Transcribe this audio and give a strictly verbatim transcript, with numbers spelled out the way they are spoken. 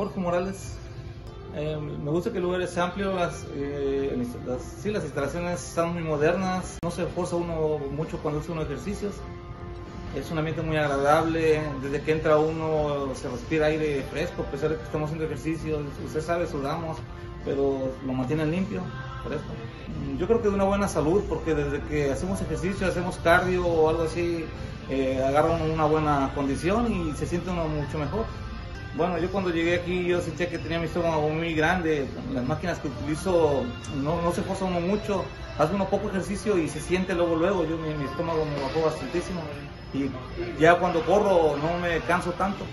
Jorge Morales. Eh, me gusta que el lugar es amplio, las, eh, las, sí, las instalaciones están muy modernas, no se esfuerza uno mucho cuando hace unos ejercicios. Es un ambiente muy agradable, desde que entra uno se respira aire fresco, a pesar de que estamos haciendo ejercicios, usted sabe, sudamos, pero lo mantienen limpio, fresco. Yo creo que de una buena salud, porque desde que hacemos ejercicio, hacemos cardio o algo así, eh, agarran una buena condición y se siente uno mucho mejor. Bueno, yo cuando llegué aquí yo sentía que tenía mi estómago muy grande, las máquinas que utilizo no, no se esfuerza uno mucho, hace uno poco ejercicio y se siente luego luego, yo mi, mi estómago me bajó bastantísimo y ya cuando corro no me canso tanto.